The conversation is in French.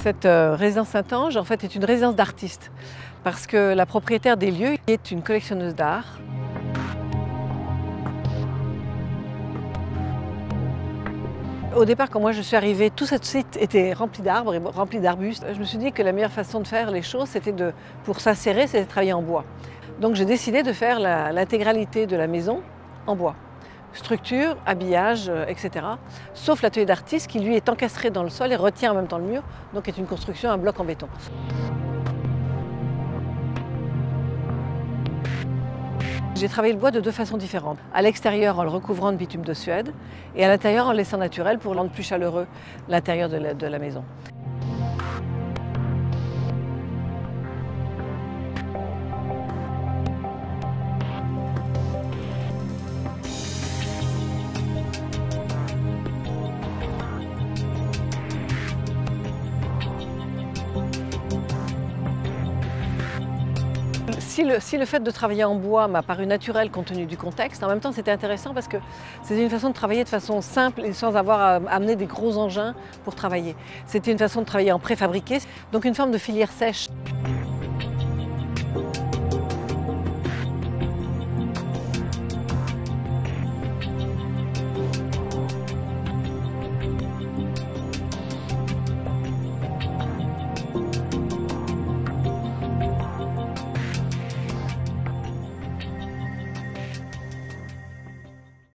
Cette résidence Saint-Ange, en fait, est une résidence d'artistes parce que la propriétaire des lieux est une collectionneuse d'art. Au départ, quand moi je suis arrivée, tout ce site était rempli d'arbres et rempli d'arbustes. Je me suis dit que la meilleure façon de faire les choses, c'était pour s'aérer, c'était de travailler en bois. Donc j'ai décidé de faire l'intégralité de la maison en bois. Structure, habillage, etc. Sauf l'atelier d'artiste qui, lui, est encastré dans le sol et retient en même temps le mur, donc est une construction, un bloc en béton. J'ai travaillé le bois de deux façons différentes. À l'extérieur en le recouvrant de bitume de Suède et à l'intérieur en le laissant naturel pour rendre plus chaleureux l'intérieur de la maison. Si le fait de travailler en bois m'a paru naturel compte tenu du contexte, en même temps c'était intéressant parce que c'était une façon de travailler de façon simple et sans avoir à amener des gros engins pour travailler. C'était une façon de travailler en préfabriqué, donc une forme de filière sèche.